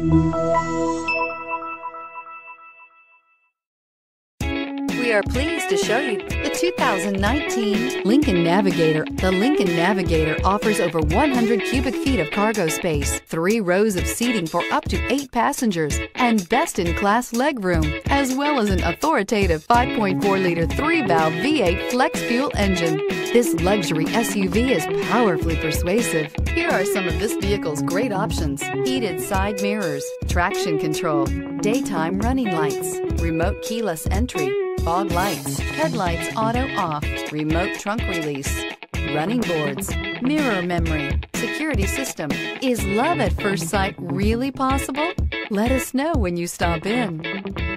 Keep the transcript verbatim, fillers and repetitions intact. We are pleased to show you the two thousand nineteen Lincoln Navigator. The Lincoln Navigator offers over one hundred cubic feet of cargo space, three rows of seating for up to eight passengers, and best-in-class legroom, as well as an authoritative five point four liter three-valve V eight flex-fuel engine. This luxury S U V is powerfully persuasive. Here are some of this vehicle's great options: heated side mirrors, traction control, daytime running lights, remote keyless entry, fog lights, headlights auto off, remote trunk release, running boards, mirror memory, security system. Is love at first sight really possible? Let us know when you stop in.